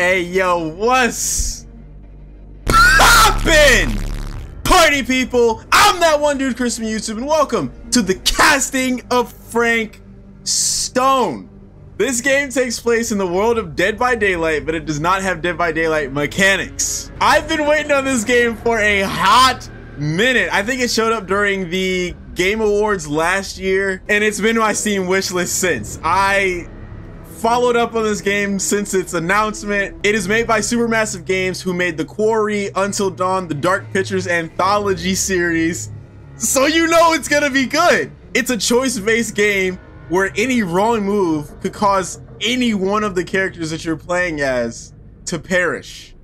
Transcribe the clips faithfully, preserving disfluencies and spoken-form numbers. Hey yo, what's poppin'? Party people, I'm that one dude, Chris from YouTube, and welcome to The Casting of Frank Stone. This game takes place in the world of Dead by Daylight, but it does not have Dead by Daylight mechanics. I've been waiting on this game for a hot minute. I think it showed up during the Game Awards last year, and it's been my Steam wishlist since. I followed up on this game since its announcement. It is made by Supermassive Games, who made The Quarry, Until Dawn, the Dark Pictures Anthology series, so you know it's gonna be good. It's a choice-based game where any wrong move could cause any one of the characters that you're playing as to perish.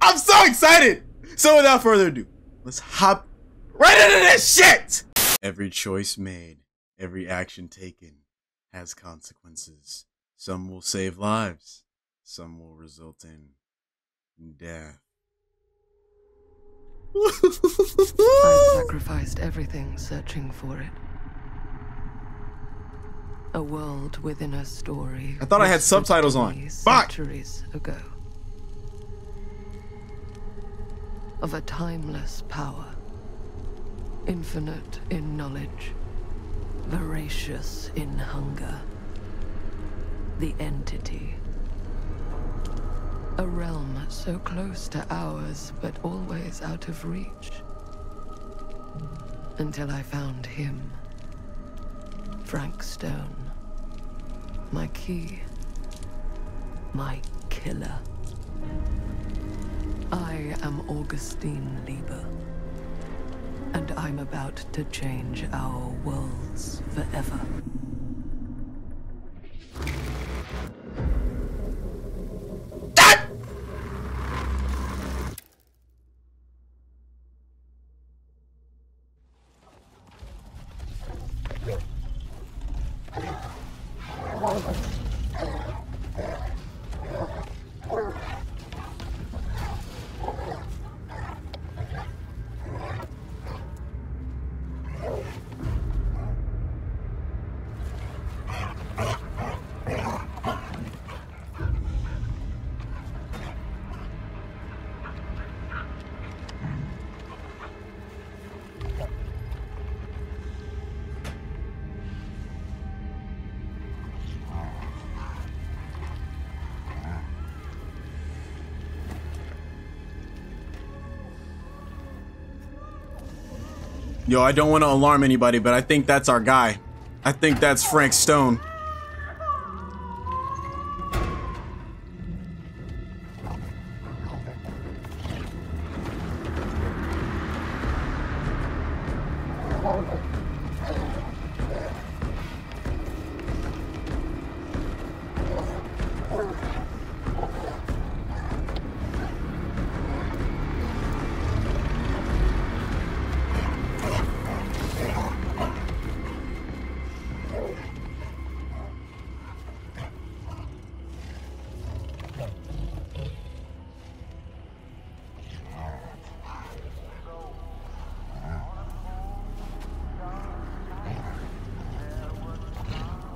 I'm so excited! So without further ado, let's hop right into this shit! Every choice made, every action taken, has consequences. Some will save lives. Some will result in death. I sacrificed everything searching for it. A world within a story. I thought I had subtitles on. Fuck! Centuries ago. Of a timeless power. Infinite in knowledge. Voracious in hunger. The entity. A realm so close to ours, but always out of reach. Until I found him. Frank Stone. My key. My killer. I am Augustine Lieber. And I'm about to change our worlds forever. Ah! Yo, I don't want to alarm anybody, but I think that's our guy. I think that's Frank Stone.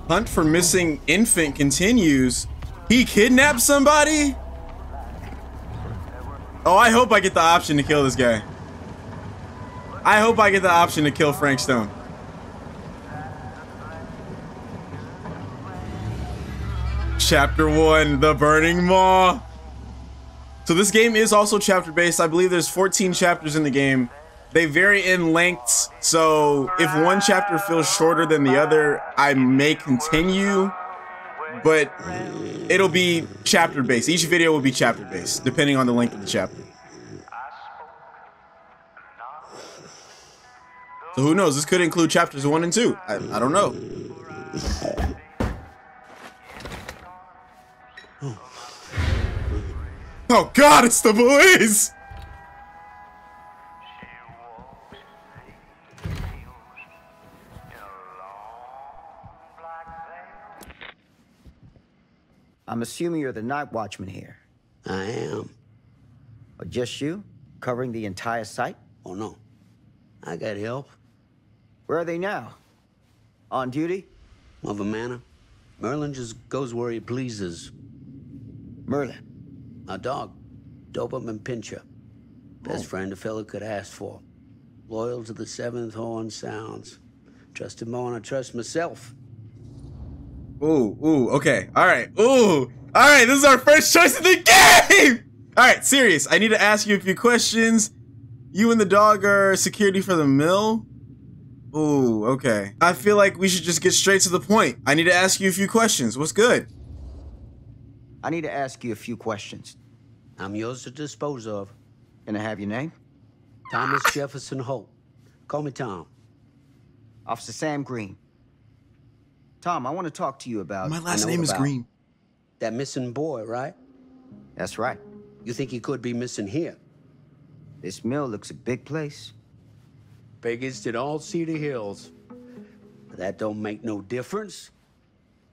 Hunt for missing infant continues. He kidnapped somebody? Oh, I hope I get the option to kill this guy. I hope I get the option to kill Frank Stone. Chapter one, The Burning Maw. So this game is also chapter based. I believe there's fourteen chapters in the game. They vary in lengths, so if one chapter feels shorter than the other, I may continue, but it'll be chapter-based. Each video will be chapter-based, depending on the length of the chapter. So who knows? This could include chapters one and two. I, I don't know. Oh God, it's the boys! I'm assuming you're the night watchman here. I am. Or just you? Covering the entire site? Oh, no. I got help. Where are they now? On duty? Of a manor. Merlin just goes where he pleases. Merlin? My dog, Doberman Pinscher. Best oh. friend a fella could ask for. Loyal to the seventh horn sounds. Trust him more than I trust myself. Ooh, ooh, okay. Alright, ooh. Alright, this is our first choice of the game! Alright, serious. I need to ask you a few questions. You and the dog are security for the mill? Ooh, okay. I feel like we should just get straight to the point. I need to ask you a few questions. What's good? I need to ask you a few questions. I'm yours to dispose of. Can I have your name? Thomas Jefferson Holt. Call me Tom. Officer Sam Green. Tom, I want to talk to you about... My last name is Green. That missing boy, right? That's right. You think he could be missing here? This mill looks a big place. Biggest in all Cedar Hills. But that don't make no difference.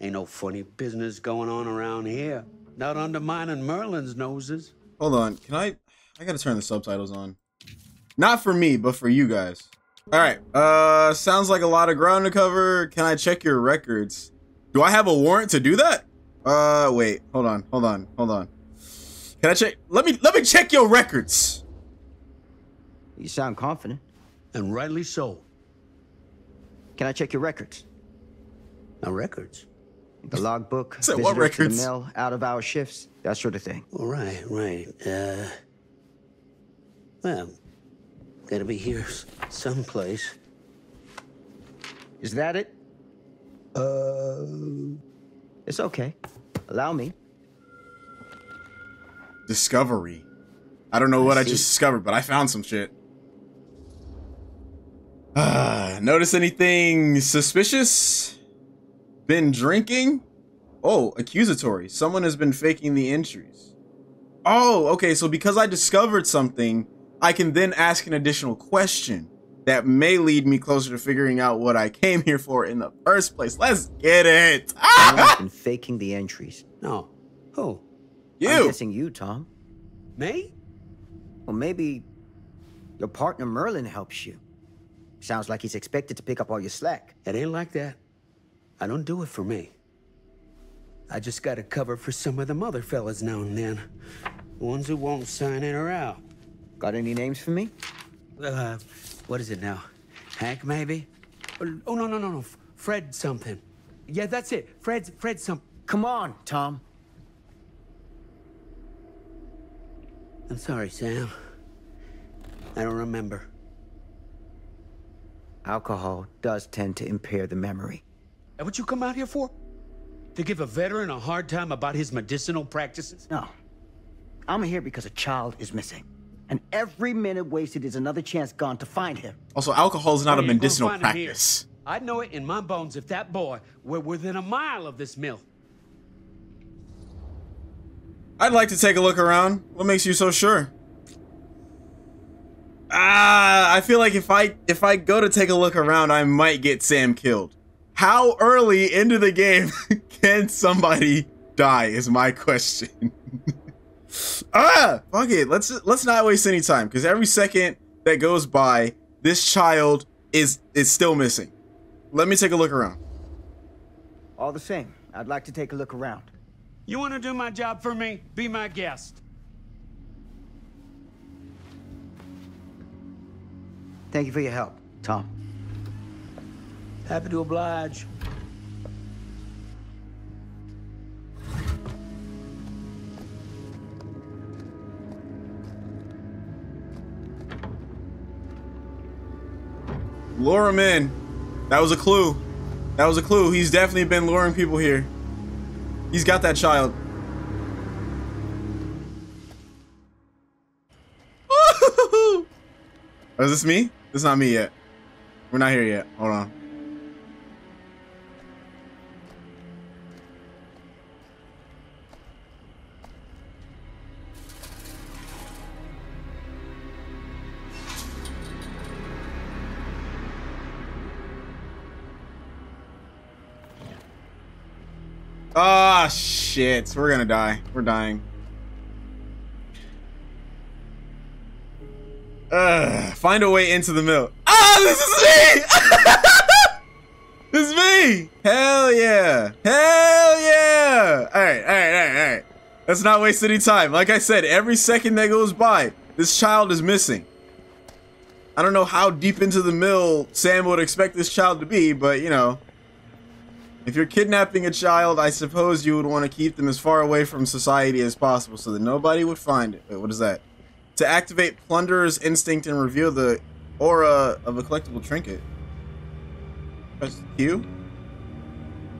Ain't no funny business going on around here. Not undermining Merlin's noses. Hold on, can I... I gotta turn the subtitles on. Not for me, but for you guys. All right, uh, sounds like a lot of ground to cover. Can I check your records? Do I have a warrant to do that? Uh, wait, hold on, hold on, hold on. Can I check? Let me, let me check your records. You sound confident. And rightly so. Can I check your records? My records? The logbook, so what records? The mail, out of hour shifts, that sort of thing. All right, right. Uh, well, gotta be here someplace. Is that it? Uh, it's okay. Allow me. Discovery. I don't know I what see. I just discovered, but I found some shit. Uh, notice anything suspicious? Been drinking? Oh, accusatory. Someone has been faking the entries. Oh, okay. So because I discovered something, I can then ask an additional question that may lead me closer to figuring out what I came here for in the first place. Let's get it. I've been faking the entries. No. Who? You. I'm guessing you, Tom. Me? Well, maybe your partner Merlin helps you. Sounds like he's expected to pick up all your slack. It ain't like that. I don't do it for me. I just got a cover for some of them other fellas now and then. Ones who won't sign in or out. Got any names for me? Uh, what is it now? Hank, maybe? Oh, no, no, no, no. Fred something. Yeah, that's it. Fred's, Fred some. Come on, Tom. I'm sorry, Sam. I don't remember. Alcohol does tend to impair the memory. And what you come out here for? To give a veteran a hard time about his medicinal practices? No. I'm here because a child is missing. And every minute wasted is another chance gone to find him. Also, alcohol is not a medicinal practice. I'd know it in my bones if that boy were within a mile of this mill. I'd like to take a look around. What makes you so sure? Ah, I feel like if I if I go to take a look around, I might get Sam killed. How early into the game can somebody die is my question. Ah, fuck it. Let's let's not waste any time, because every second that goes by, this child is is still missing. Let me take a look around. All the same, I'd like to take a look around. You want to do my job for me? Be my guest. Thank you for your help, Tom. Happy to oblige. Lure him in. That was a clue. That was a clue. He's definitely been luring people here. He's got that child. Oh, is this me? This is not me yet. We're not here yet. Hold on. Ah, oh, shit. We're gonna die. We're dying. Ugh. Find a way into the mill. Ah, oh, this is me! This is me! Hell yeah. Hell yeah! Alright, alright, alright, alright. Let's not waste any time. Like I said, every second that goes by, this child is missing. I don't know how deep into the mill Sam would expect this child to be, but you know, if you're kidnapping a child, I suppose you would want to keep them as far away from society as possible so that nobody would find it. Wait, what is that? To activate Plunderer's Instinct and reveal the aura of a collectible trinket. Press Q.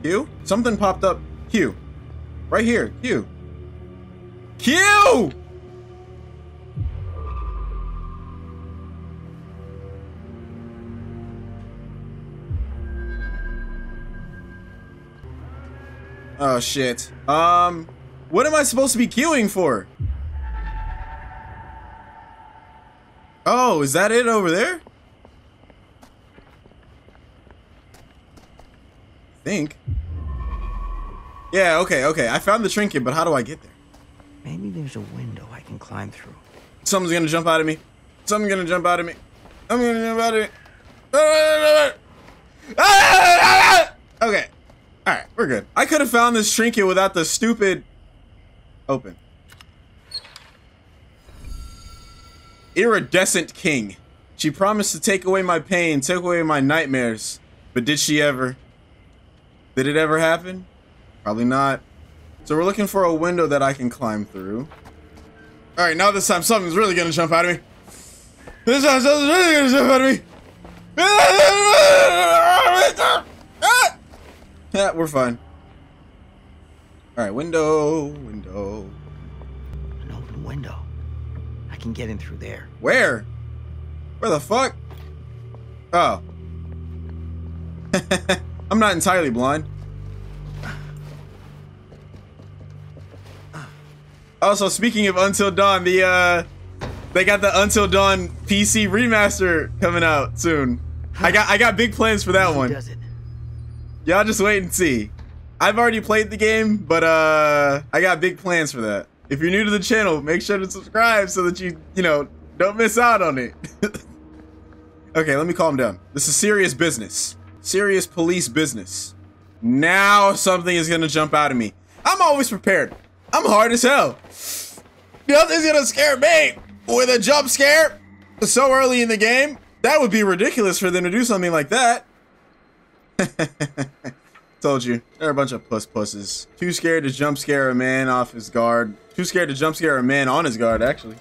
Q? Something popped up. Q. Right here. Q. Q! Oh shit. Um, what am I supposed to be queuing for? Oh, is that it over there? I think. Yeah, okay, okay. I found the trinket, but how do I get there? Maybe there's a window I can climb through. Something's gonna jump out of me. Something's gonna jump out of me. I'm gonna jump out of it. Okay. Alright, we're good. I could have found this trinket without the stupid... Open. Iridescent King. She promised to take away my pain, take away my nightmares. But did she ever? Did it ever happen? Probably not. So we're looking for a window that I can climb through. Alright, now this time something's really gonna jump out of me. This time something's really gonna jump out of me. Yeah, we're fine. Alright, window, window. An open window. I can get in through there. Where? Where the fuck? Oh. I'm not entirely blind. Also, speaking of Until Dawn, the uh they got the Until Dawn P C remaster coming out soon. I got I got big plans for that one. Y'all just wait and see. I've already played the game, but uh, I got big plans for that. If you're new to the channel, make sure to subscribe so that you, you know, don't miss out on it. Okay, let me calm down. This is serious business. Serious police business. Now something is gonna jump out of me. I'm always prepared. I'm hard as hell. Nothing's gonna scare me with a jump scare so early in the game. That would be ridiculous for them to do something like that. Told you, they're a bunch of puss pusses. Too scared to jump scare a man off his guard. Too scared to jump scare a man on his guard, actually.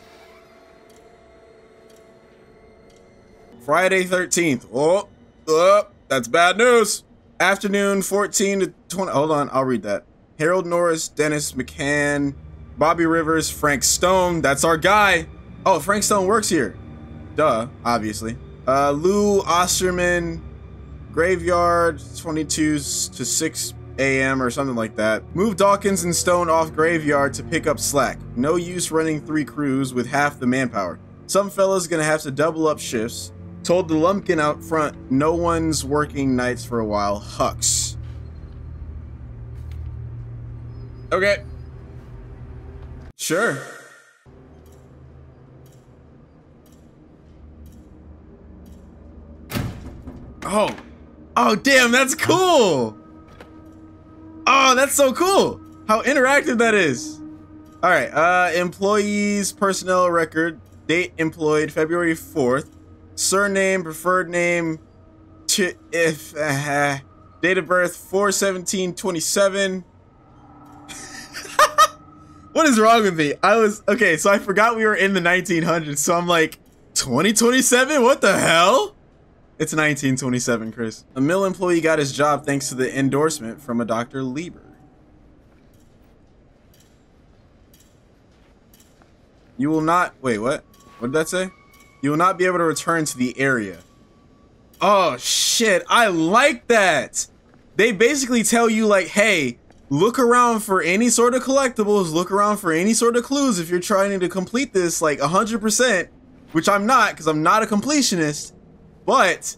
Friday thirteenth. Oh, oh, that's bad news. Afternoon fourteen to twenty. Hold on, I'll read that. Harold Norris, Dennis McCann, Bobby Rivers, Frank Stone. That's our guy. Oh, Frank Stone works here. Duh, obviously. Uh, Lou Osterman. Graveyard twenty-two to six A M or something like that. Move Dawkins and Stone off graveyard to pick up slack. No use running three crews with half the manpower. Some fella's gonna have to double up shifts. Told the lumpkin out front, no one's working nights for a while. Hux. Okay. Sure. Oh. Oh, damn, that's cool. Oh, that's so cool. How interactive that is. All right. Uh, employees, personnel record, date employed February fourth, surname, preferred name, ch if, uh, date of birth four seventeen twenty-seven. What is wrong with me? I was, okay, so I forgot we were in the nineteen hundreds. So I'm like, twenty twenty-seven? What the hell? It's nineteen twenty-seven, Chris. A mill employee got his job thanks to the endorsement from a Doctor Lieber. You will not... Wait, what? What did that say? You will not be able to return to the area. Oh, shit. I like that. They basically tell you, like, hey, look around for any sort of collectibles. Look around for any sort of clues if you're trying to complete this, like, one hundred percent. Which I'm not, because I'm not a completionist. But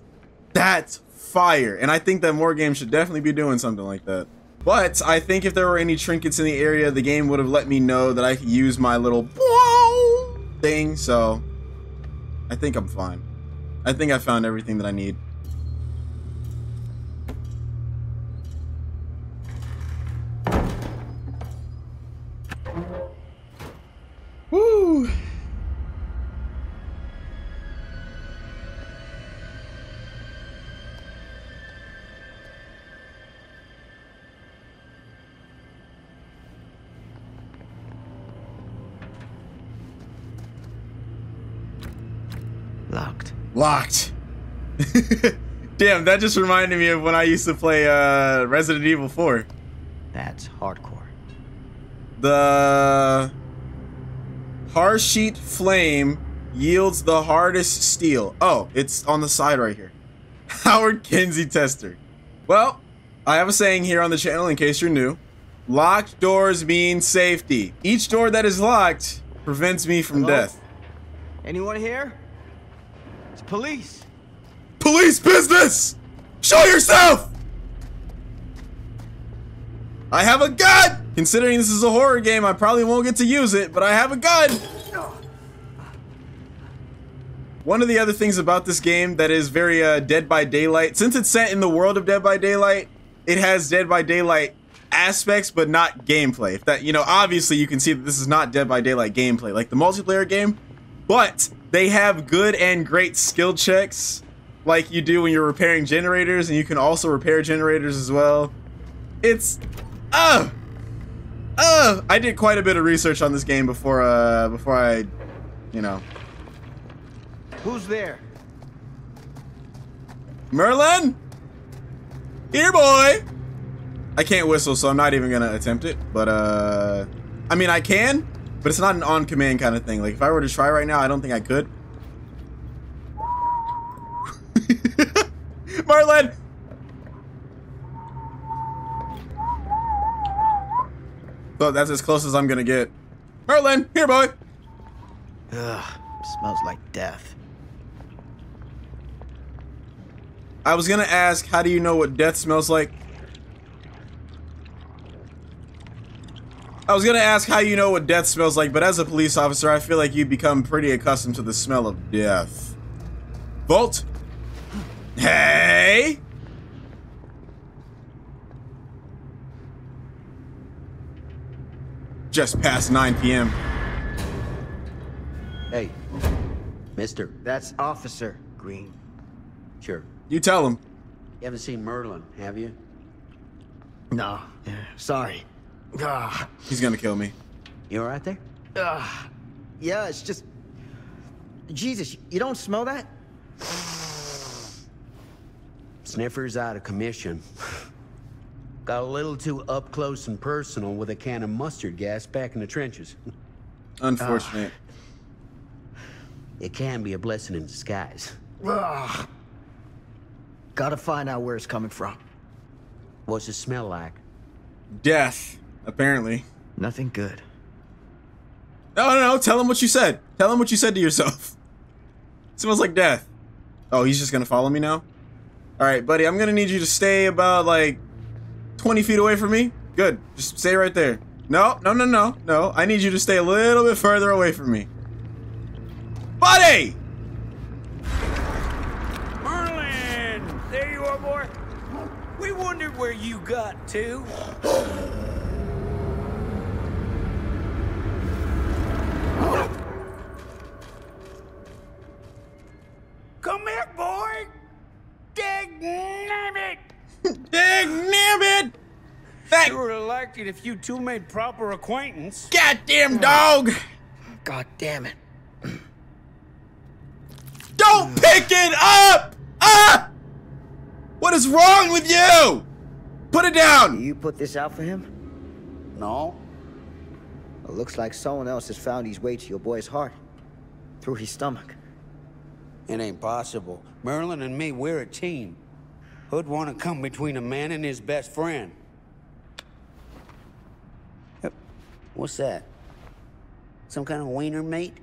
that's fire. And I think that more games should definitely be doing something like that. But I think if there were any trinkets in the area, the game would have let me know that I could use my little thing. So I think I'm fine. I think I found everything that I need. Woo! Locked. Locked. Damn, that just reminded me of when I used to play uh, Resident Evil four. That's hardcore. The Harsheet flame yields the hardest steel. Oh, it's on the side right here. Howard Kinsey Tester. Well, I have a saying here on the channel in case you're new. Locked doors mean safety. Each door that is locked prevents me from Hello? death. Anyone here? It's police. Police business! Show yourself! I have a gun! Considering this is a horror game, I probably won't get to use it, but I have a gun! One of the other things about this game that is very uh, Dead by Daylight, since it's set in the world of Dead by Daylight, it has Dead by Daylight aspects, but not gameplay. If that, you know, obviously you can see that this is not Dead by Daylight gameplay, like the multiplayer game, but they have good and great skill checks, like you do when you're repairing generators, and you can also repair generators as well. It's, uh, uh, I did quite a bit of research on this game before, uh, before I, you know. Who's there? Merlin? Here, boy! I can't whistle, so I'm not even gonna attempt it, but, uh, I mean, I can, but it's not an on-command kind of thing. Like, if I were to try right now, I don't think I could. Marlin! So that's as close as I'm gonna get. Marlin, here, boy! Ugh, smells like death. I was gonna ask, how do you know what death smells like? I was gonna ask how you know what death smells like, but as a police officer, I feel like you become pretty accustomed to the smell of death. Bolt! Hey! Just past nine P M Hey, mister. That's Officer Green. Sure. You tell him. You haven't seen Merlin, have you? No. Sorry. Ugh. He's gonna kill me. You alright there? Ugh. Yeah, it's just... Jesus, you don't smell that? Sniffer's out of commission. Got a little too up close and personal with a can of mustard gas back in the trenches. Unfortunate. Uh, it can be a blessing in disguise. Ugh. Gotta find out where it's coming from. What's it smell like? Death, apparently. Nothing good. No, no, no. Tell him what you said. Tell him what you said to yourself. It smells like death. Oh, he's just gonna follow me now? Alright, buddy, I'm gonna need you to stay about, like, twenty feet away from me. Good. Just stay right there. No, no, no, no, no. I need you to stay a little bit further away from me. Buddy! Merlin! There you are, boy. We wondered where you got to. Come here, boy! Dagnabbit! Dagnabbit! Sure would have liked it if you two made proper acquaintance. Goddamn dog! God damn it. Don't pick it up! Ah! What is wrong with you? Put it down! You put this out for him? No. It looks like someone else has found his way to your boy's heart. Through his stomach. It ain't possible. Merlin and me, we're a team. Who'd want to come between a man and his best friend? What's that? Some kind of wiener mate?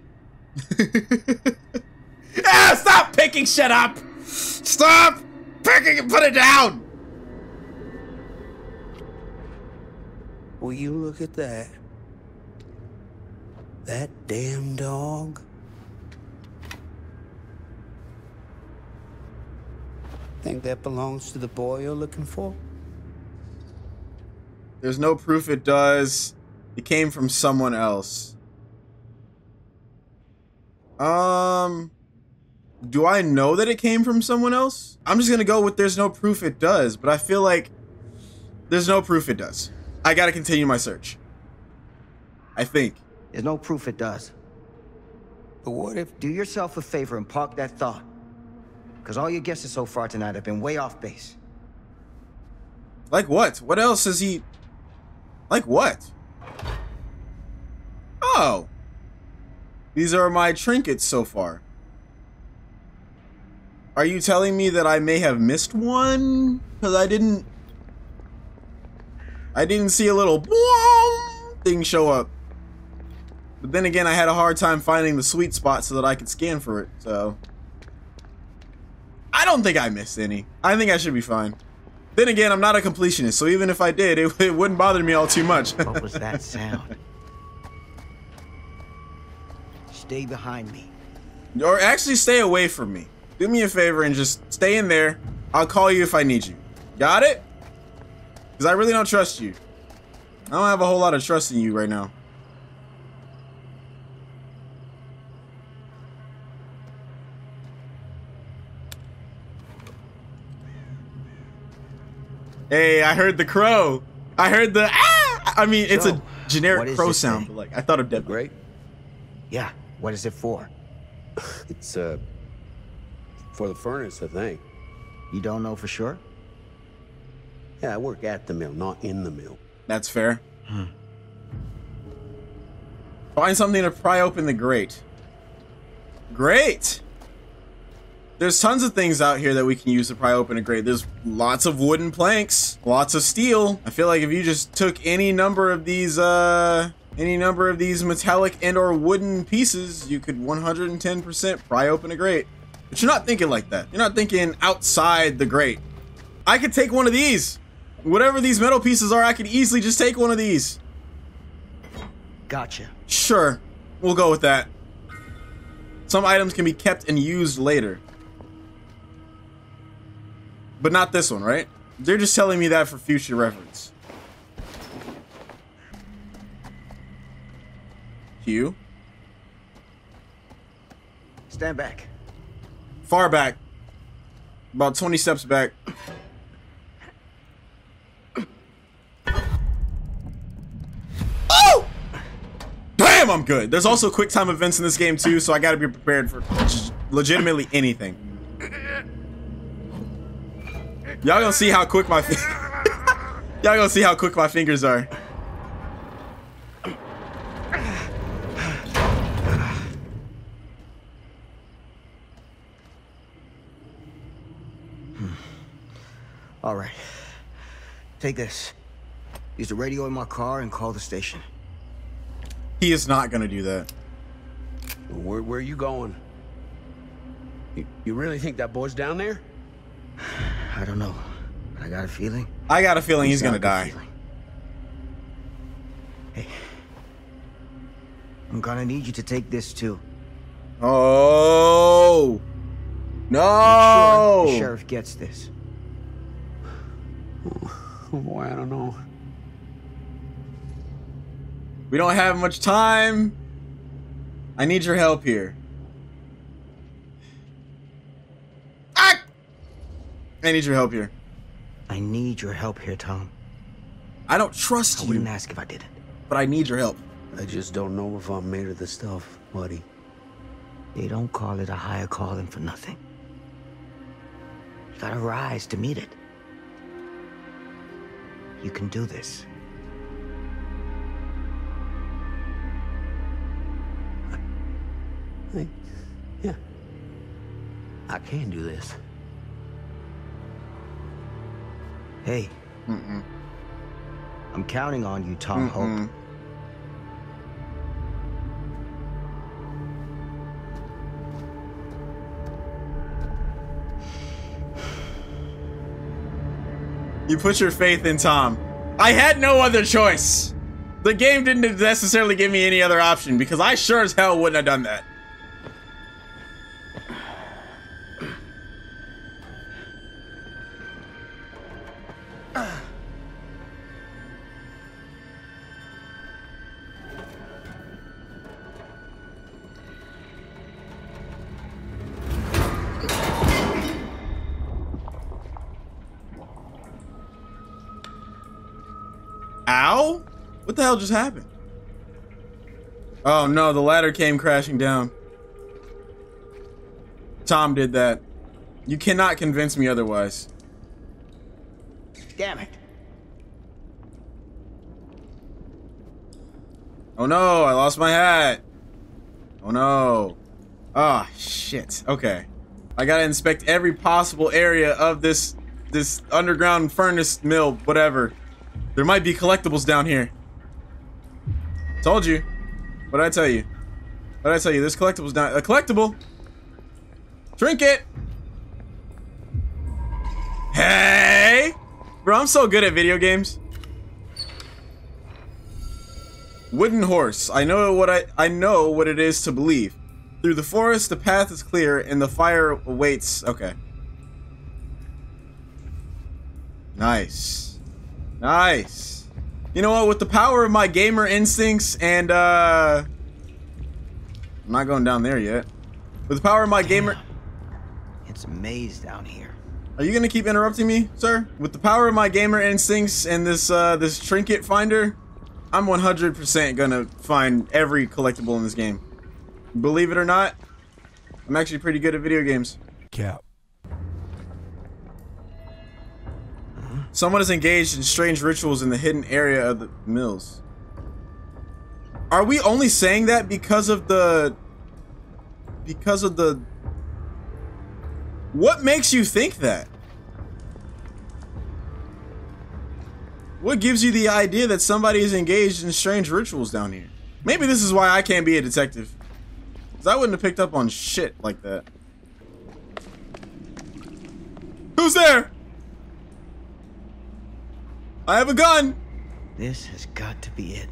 Ah, stop picking shit up! Stop picking and put it down! Will you look at that? That damn dog? Think that belongs to the boy you're looking for? There's no proof it does. It came from someone else. Um, do I know that it came from someone else? I'm just gonna go with there's no proof it does, but I feel like there's no proof it does. I gotta continue my search. I think. There's no proof it does. But what if... Do yourself a favor and park that thought. Because all your guesses so far tonight have been way off base. Like what? What else is he... Like what? Oh. These are my trinkets so far. Are you telling me that I may have missed one? Because I didn't... I didn't see a little boom thing show up. But then again, I had a hard time finding the sweet spot so that I could scan for it, so... I don't think I missed any. I think I should be fine. Then again, I'm not a completionist, so even if I did, it, it wouldn't bother me all too much. What was that sound? Stay behind me. Or actually stay away from me. Do me a favor and just stay in there. I'll call you if I need you. Got it? Because I really don't trust you. I don't have a whole lot of trust in you right now. Hey, I heard the crow. I heard the ah! I mean, it's so, a generic crow sound, but like I thought of Dead by Daylight. Yeah, what is it for? It's uh for the furnace, I think. You don't know for sure? Yeah, I work at the mill, not in the mill. That's fair. Hmm. Find something to pry open the grate. Great! There's tons of things out here that we can use to pry open a grate. There's lots of wooden planks, lots of steel. I feel like if you just took any number of these, uh, any number of these metallic and or wooden pieces, you could one hundred ten percent pry open a grate. But you're not thinking like that. You're not thinking outside the grate. I could take one of these. Whatever these metal pieces are, I could easily just take one of these. Gotcha. Sure, we'll go with that. Some items can be kept and used later. But not this one, right? They're just telling me that for future reference. Hugh? Stand back. Far back. About twenty steps back. Oh! Damn, I'm good. There's also quick time events in this game too, so I gotta be prepared for legitimately anything. Y'all gonna see how quick my y'all gonna see how quick my fingers are. All right, take this. Use the radio in my car and call the station. He is not gonna do that. Where, where are you going? You, you really think that boy's down there? I don't know. I got a feeling. I got a feeling he's gonna die. Feeling. Hey, I'm gonna need you to take this too. Oh no! Make sure the sheriff gets this. Oh boy, I don't know. We don't have much time. I need your help here. I need your help here. I need your help here, Tom. I don't trust you. I wouldn't ask if I didn't. But I need your help. I just don't know if I'm made of the stuff, buddy. They don't call it a higher calling for nothing. You gotta rise to meet it. You can do this. I, I, yeah. I can do this. Hey, mm-mm. I'm counting on you, Tom mm-mm. Hope. You put your faith in Tom. I had no other choice. The game didn't necessarily give me any other option because I sure as hell wouldn't have done that. What the hell just happened? Oh no, the ladder came crashing down. Tom did that. You cannot convince me otherwise. Damn it. Oh no, I lost my hat. Oh no. Ah, shit. Okay. I gotta inspect every possible area of this this underground furnace mill, whatever. There might be collectibles down here. Told you. What'd I tell you? What'd I tell you? This collectible's down. A collectible? Trinket! Hey! Bro, I'm so good at video games. Wooden horse. I know what I I know what it is to believe. Through the forest, the path is clear, and the fire awaits. Okay. Nice, nice. You know what? With the power of my gamer instincts and uh, I'm not going down there yet. With the power of my Damn. gamer, it's a maze down here. Are you gonna keep interrupting me, sir? With the power of my gamer instincts and this uh, this trinket finder. I'm one hundred percent gonna find every collectible in this game. Believe it or not, I'm actually pretty good at video games. Cap. Huh? Someone is engaged in strange rituals in the hidden area of the mills. Are we only saying that because of the... Because of the... What makes you think that? What gives you the idea that somebody is engaged in strange rituals down here? Maybe this is why I can't be a detective. Because I wouldn't have picked up on shit like that. Who's there? I have a gun! This has got to be it.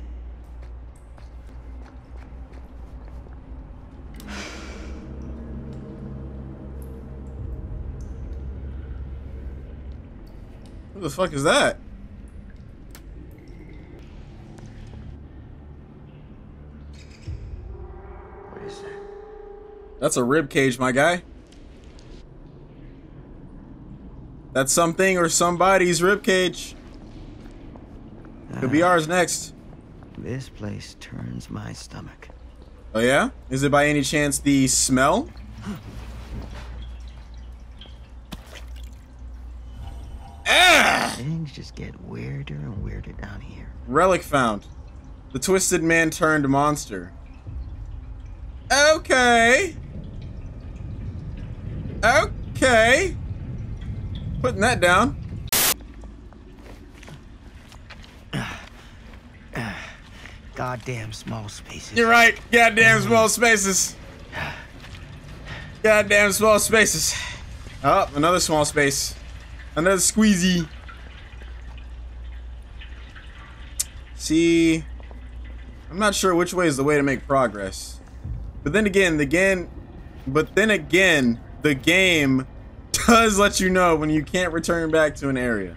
What the fuck is that? That's a rib cage, my guy. That's something or somebody's rib cage. Could be ours next. This place turns my stomach. Oh yeah? Is it by any chance the smell? Ah! Things just get weirder and weirder down here. Relic found. The twisted man turned monster. Okay. Okay. Putting that down. Goddamn small spaces. You're right. Goddamn small spaces. Goddamn small spaces. Oh, another small space. Another squeezy. See, I'm not sure which way is the way to make progress. But then again, the game, but then again, the game does let you know when you can't return back to an area.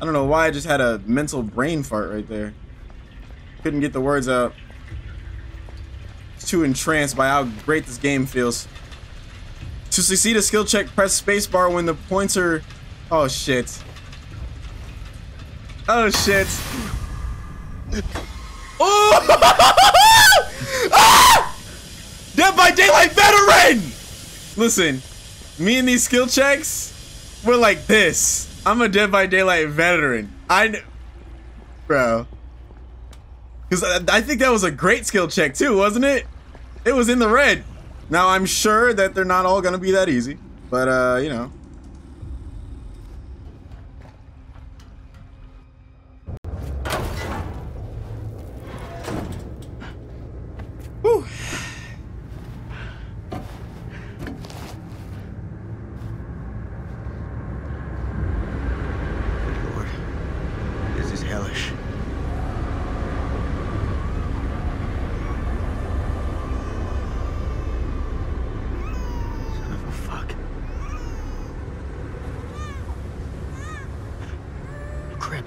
I don't know why I just had a mental brain fart right there. Couldn't get the words out. It's too entranced by how great this game feels. To succeed a skill check, press spacebar when the pointer. Oh shit. Oh shit. Oh! Ah! Dead by Daylight veteran! Listen, me and these skill checks, we're like this. I'm a Dead by Daylight veteran. I know. Bro. Because I, I think that was a great skill check too, wasn't it? It was in the red. Now, I'm sure that they're not all going to be that easy. But, uh, you know. Whew. Good Lord. This is hellish. Son of a fuck. Crap.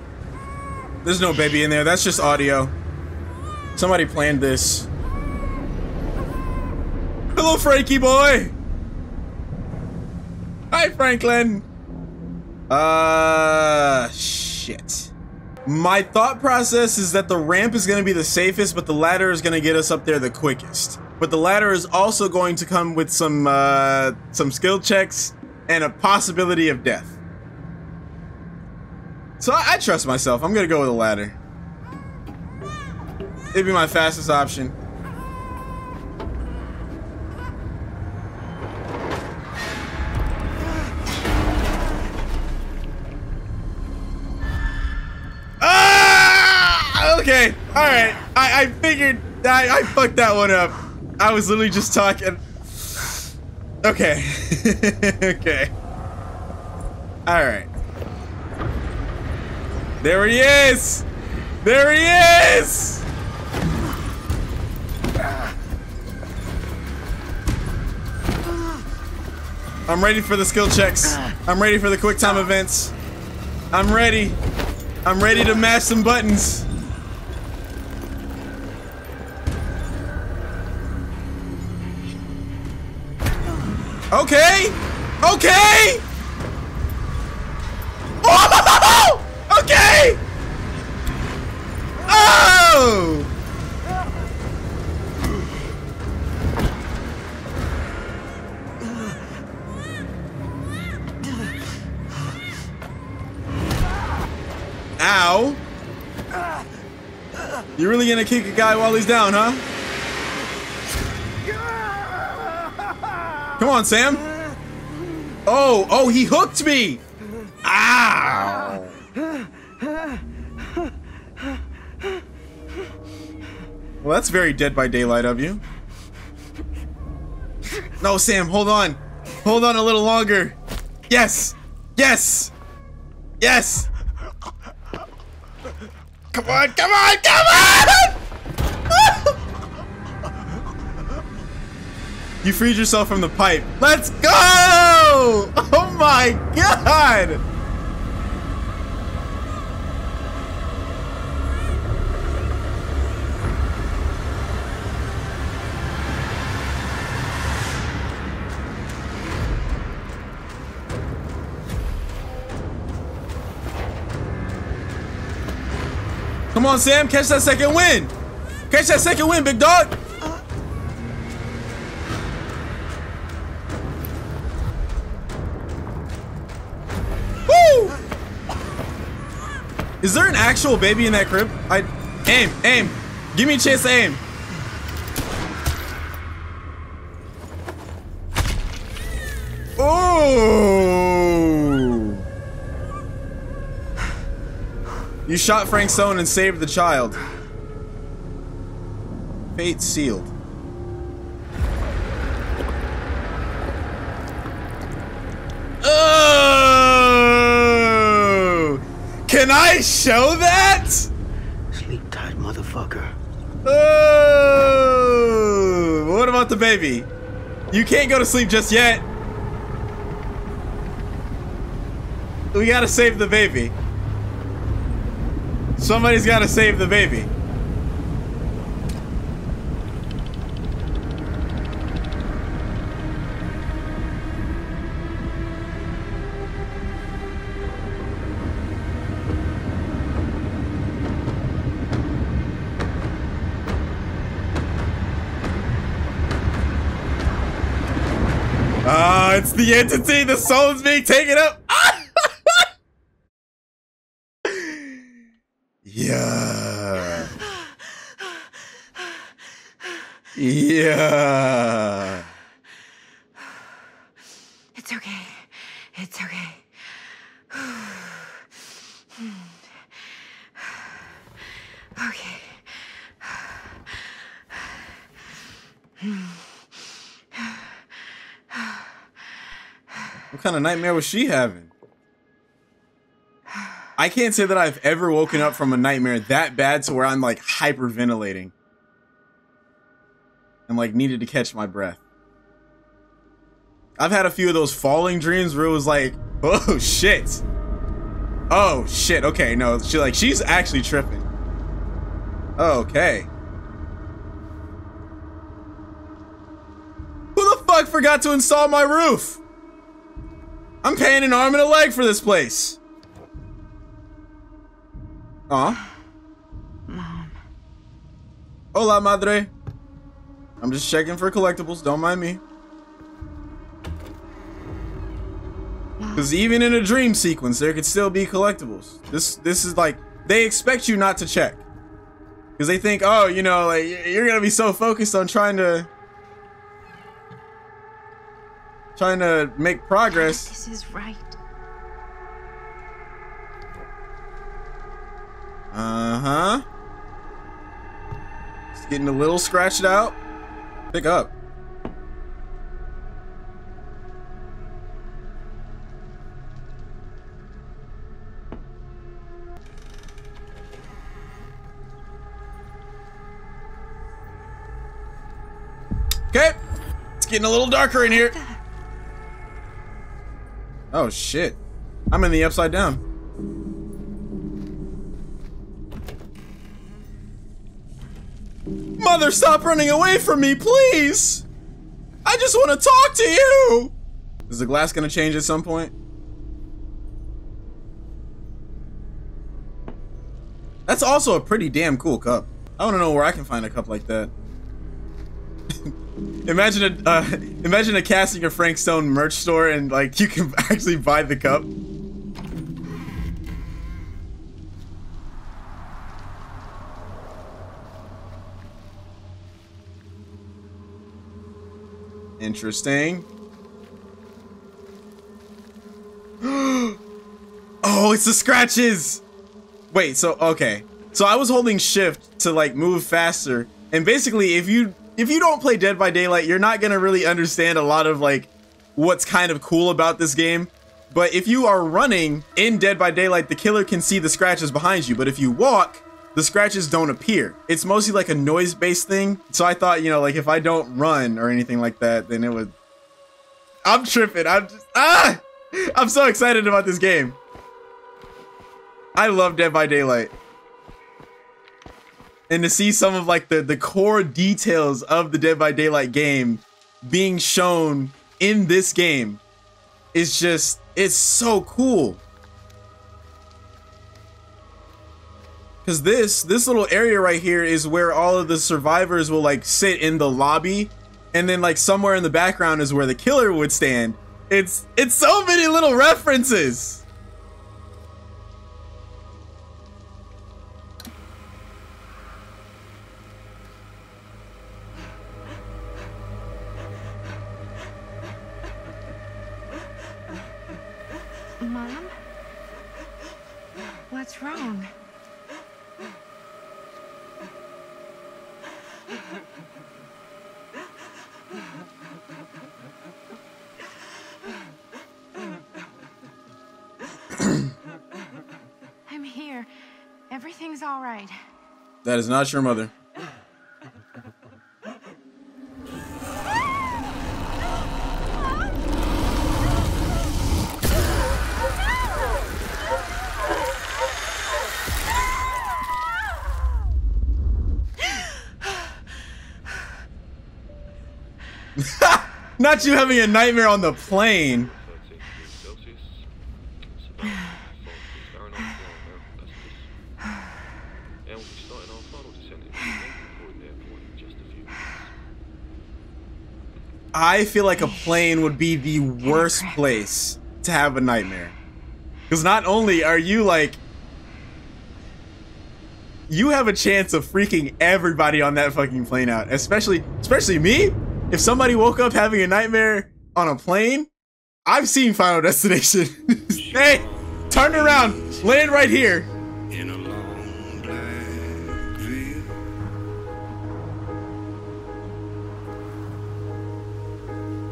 There's no baby in there. That's just audio. Somebody planned this. Hello, Frankie boy. Hi, Franklin. Uh, shit. My thought process is that the ramp is going to be the safest, but the ladder is going to get us up there the quickest. But the ladder is also going to come with some uh, some skill checks and a possibility of death. So I, I trust myself. I'm going to go with the ladder. It'd be my fastest option. Okay, alright. I, I figured I, I fucked that one up. I was literally just talking. Okay. Okay. Alright. There he is! There he is! I'm ready for the skill checks. I'm ready for the quick time events. I'm ready. I'm ready to mash some buttons. Okay! Okay! Oh! Okay! Oh! Ow! You're really gonna kick a guy while he's down, huh? Come on, Sam. Oh, oh, he hooked me. Ow. Well, that's very Dead by Daylight of you. No, Sam, hold on. Hold on a little longer. Yes. Yes. Yes. Come on, come on, come on! You freed yourself from the pipe. Let's go! Oh my god! Come on, Sam, catch that second win! Catch that second win, big dog! Is there an actual baby in that crib? I aim, aim. Give me a chance to aim. Oh! You shot Frank Stone and saved the child. Fate sealed. Can I show that? Sleep tight, motherfucker. Oh, what about the baby? You can't go to sleep just yet. We gotta save the baby. Somebody's gotta save the baby. It's the entity, the soul is being taken up. Yeah. Yeah. It's okay. It's okay. Okay. What kind of nightmare was she having? I can't say that I've ever woken up from a nightmare that bad to where I'm like hyperventilating and like needed to catch my breath. I've had a few of those falling dreams where it was like, oh shit. Oh shit. Okay, no, she like she's actually tripping. Okay. Who the fuck forgot to install my roof? I'm paying an arm and a leg for this place. Aw. Mom. Hola, madre. I'm just checking for collectibles. Don't mind me. Because even in a dream sequence, there could still be collectibles. This this is like, they expect you not to check. Because they think, oh, you know, like, you're going to be so focused on trying to... Trying to make progress. This is right. Uh-huh. It's getting a little scratched out. Pick up. Okay, it's getting a little darker in here. Oh shit, I'm in the upside down. Mother, stop running away from me, please! I just want to talk to you! Is the glass gonna change at some point? That's also a pretty damn cool cup. I wanna know where I can find a cup like that. Imagine a uh, imagine a Casting of Frank Stone merch store and like you can actually buy the cup. Interesting. Oh, it's the scratches. Wait, so okay. So I was holding shift to like move faster, and basically if you If you don't play Dead by Daylight, you're not gonna really understand a lot of like what's kind of cool about this game. But if you are running in Dead by Daylight, the killer can see the scratches behind you. But if you walk, the scratches don't appear. It's mostly like a noise-based thing. So I thought, you know, like if I don't run or anything like that, then it would... I'm tripping. I'm just... Ah! I'm so excited about this game. I love Dead by Daylight. And to see some of like the, the core details of the Dead by Daylight game being shown in this game is just, it's so cool. Because this, this little area right here is where all of the survivors will like sit in the lobby. And then like somewhere in the background is where the killer would stand. It's, it's so many little references. Mom? What's wrong? I'm here. Everything's all right. That is not your mother. Not you having a nightmare on the plane. I feel like a plane would be the worst place to have a nightmare. Because not only are you like... You have a chance of freaking everybody on that fucking plane out. Especially, especially me. If somebody woke up having a nightmare on a plane, I've seen Final Destination. Hey, turn around, land right here. In a long black veil,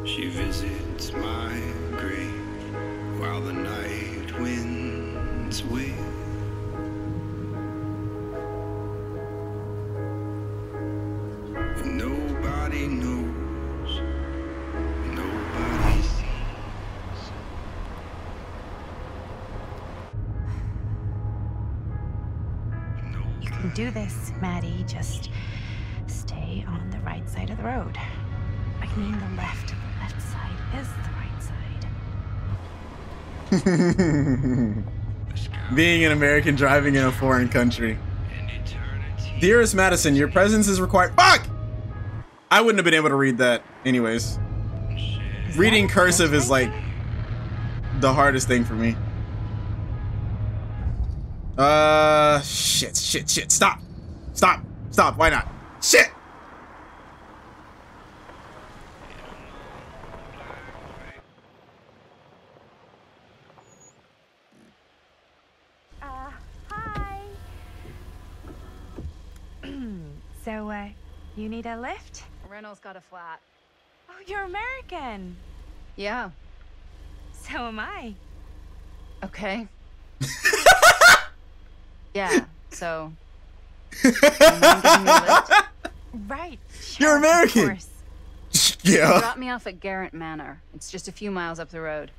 she visits my grave while the night winds wail. Nobody knows. Do this, Maddie. Just stay on the right side of the road. I mean the left. The left side is the right side. being an American driving in a foreign country. Dearest Madison, your presence is required. Fuck! I wouldn't have been able to read that anyways. Reading cursive is like the hardest thing for me. Uh, shit, shit, shit. Stop. Stop. Stop. Why not? Shit! So, uh, you need a lift? Reynolds got a flat. Oh, you're American. Yeah. So am I. Okay. Yeah, so... you a lift? Right. Sure, you're American! Of course. Yeah. You dropped me off at Garrett Manor. It's just a few miles up the road.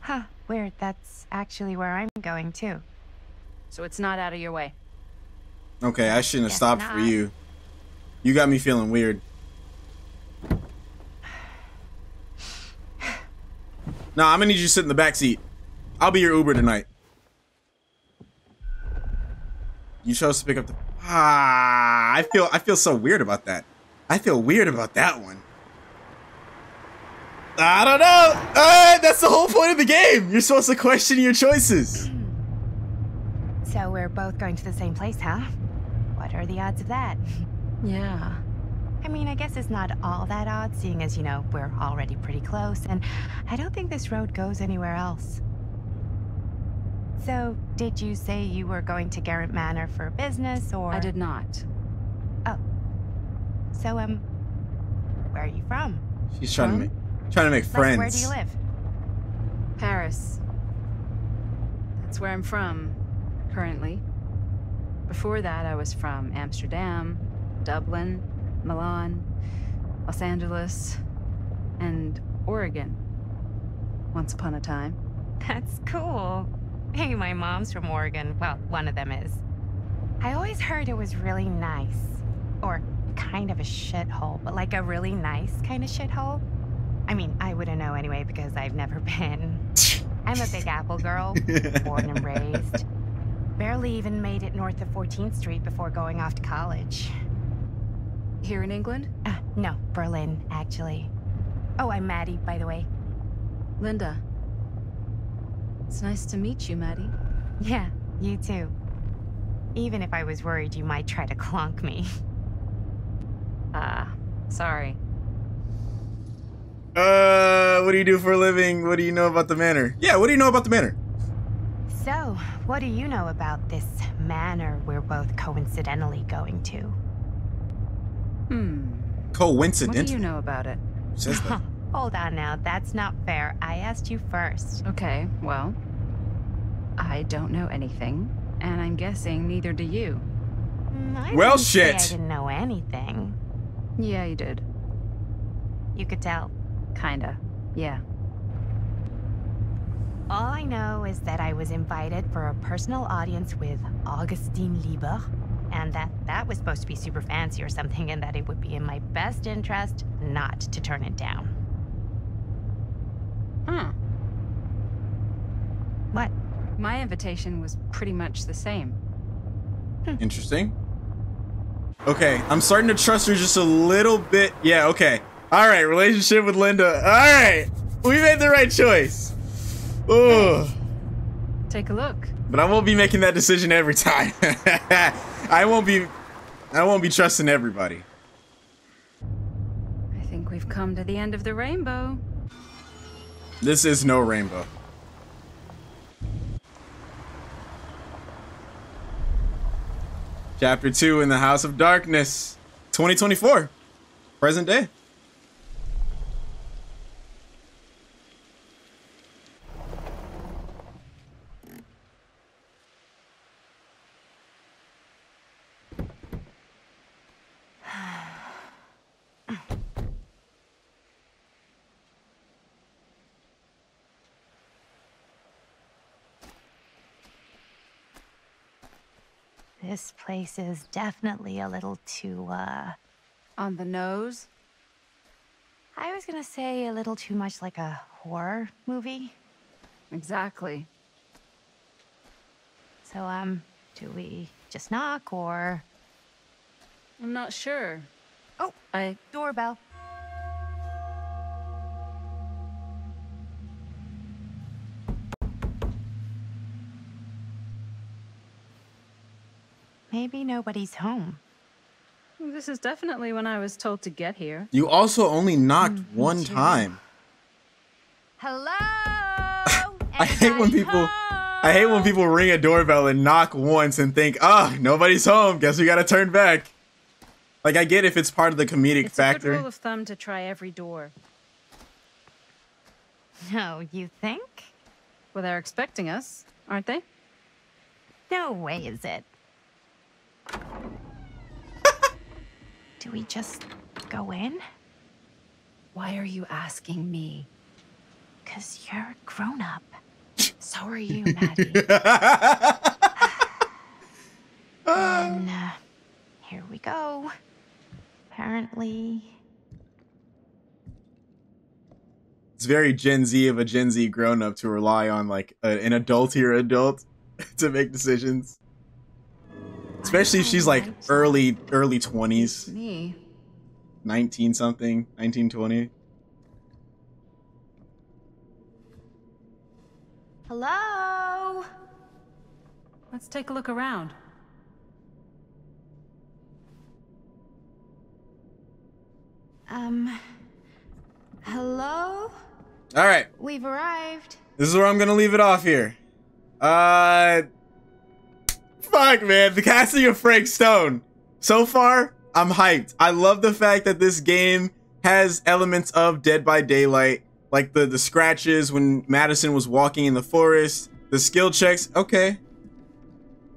Huh, weird. That's actually where I'm going, too. So it's not out of your way. Okay, I shouldn't have stopped for you. You got me feeling weird. Nah, I'm gonna need you to sit in the back seat. I'll be your Uber tonight. You chose to pick up the... Ah, I feel I feel so weird about that. I feel weird about that one. I don't know. Uh, that's the whole point of the game. You're supposed to question your choices. So we're both going to the same place, huh? What are the odds of that? Yeah. I mean, I guess it's not all that odd, seeing as, you know, we're already pretty close, and I don't think this road goes anywhere else. So, did you say you were going to Garrett Manor for business, or...? I did not. Oh. So, um, where are you from? She's trying, from? To, make, trying to make friends. Like, where do you live? Paris. That's where I'm from, currently. Before that, I was from Amsterdam, Dublin, Milan, Los Angeles, and Oregon. Once upon a time. That's cool. Hey, my mom's from Oregon. Well, one of them is. I always heard it was really nice. Or kind of a shithole, but like a really nice kind of shithole. I mean, I wouldn't know anyway because I've never been. I'm a Big Apple girl, born and raised. Barely even made it north of fourteenth street before going off to college. Here in England? Uh, no, Berlin, actually. Oh, I'm Maddie, by the way. Linda. It's nice to meet you, Maddie. Yeah, you too. Even if I was worried you might try to clonk me. Ah, uh, sorry. Uh, what do you do for a living? What do you know about the manor? Yeah, what do you know about the manor? So, what do you know about this manor we're both coincidentally going to? Hmm. Coincidentally. What do you know about it? Hold on now, that's not fair. I asked you first. Okay, well, I don't know anything, and I'm guessing neither do you. I well, didn't shit. Say I didn't know anything. Yeah, you did. You could tell. Kinda, yeah. All I know is that I was invited for a personal audience with Augustine Lieber, and that that was supposed to be super fancy or something, and that it would be in my best interest not to turn it down. Huh. What? My invitation was pretty much the same. Interesting. Okay, I'm starting to trust her just a little bit. Yeah, okay. All right, relationship with Linda. All right, we made the right choice. Ooh. Take a look. But I won't be making that decision every time. I won't be, I won't be trusting everybody. I think we've come to the end of the rainbow. This is no rainbow. Chapter two in the House of Darkness, twenty twenty-four, present day. This place is definitely a little too, uh... on the nose? I was gonna say a little too much like a horror movie. Exactly. So, um, do we just knock, or...? I'm not sure. Oh, I... doorbell. Maybe nobody's home. This is definitely when I was told to get here. You also only knocked mm, one time. Hello? I hate when people home? I hate when people ring a doorbell and knock once and think, ah, oh, nobody's home. Guess we gotta turn back. Like, I get if it's part of the comedic it's factor. It's a good rule of thumb to try every door. No, you think? Well, they're expecting us, aren't they? No way is it. Do we just go in? Why are you asking me? Because you're a grown-up. So are you, Maddie. And uh, here we go. Apparently. It's very Gen Z of a Gen Z grown-up to rely on, like, a, an adultier adult to make decisions. Especially if she's like early, early twenties. Me. Nineteen something, nineteen twenty. Hello. Let's take a look around. Um. Hello. All right. We've arrived. This is where I'm gonna leave it off here. Uh. Fuck, man. The Casting of Frank Stone. So far, I'm hyped. I love the fact that this game has elements of Dead by Daylight, like the, the scratches when Madison was walking in the forest, the skill checks. Okay.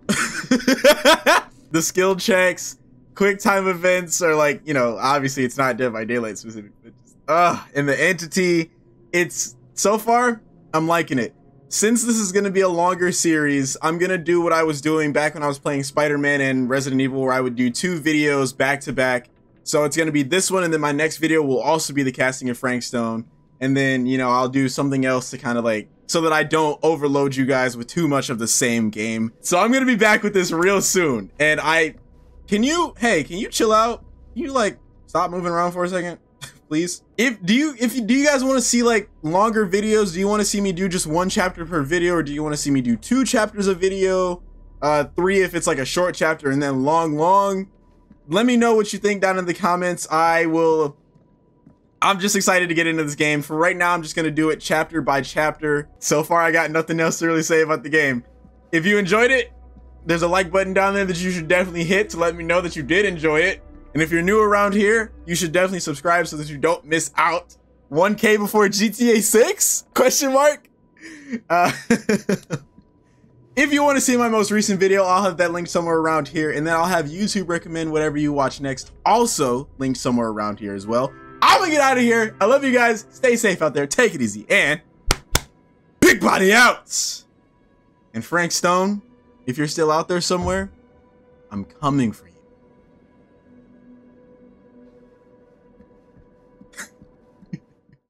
The skill checks, quick time events are like, you know, obviously it's not Dead by Daylight specific. But just, uh, and the entity, it's so far, I'm liking it. Since this is going to be a longer series, I'm going to do what I was doing back when I was playing Spider-Man and Resident Evil, where I would do two videos back to back. So it's going to be this one, and then my next video will also be The Casting of Frank Stone. And then, you know, I'll do something else to kind of like, so that I don't overload you guys with too much of the same game. So I'm going to be back with this real soon. And I, can you, hey, can you chill out? Can you like stop moving around for a second? Please. If do you if you, do you guys want to see like longer videos? Do you want to see me do just one chapter per video, or do you want to see me do two chapters a video, uh, three if it's like a short chapter and then long, long? Let me know what you think down in the comments. I will. I'm just excited to get into this game. For right now, I'm just gonna do it chapter by chapter. So far, I got nothing else to really say about the game. If you enjoyed it, there's a like button down there that you should definitely hit to let me know that you did enjoy it. And if you're new around here, you should definitely subscribe so that you don't miss out. one K before G T A six? Question mark? Uh, if you want to see my most recent video, I'll have that link somewhere around here. And then I'll have YouTube recommend whatever you watch next, also linked somewhere around here as well. I'm going to get out of here. I love you guys. Stay safe out there. Take it easy. And big body out. And Frank Stone, if you're still out there somewhere, I'm coming for you.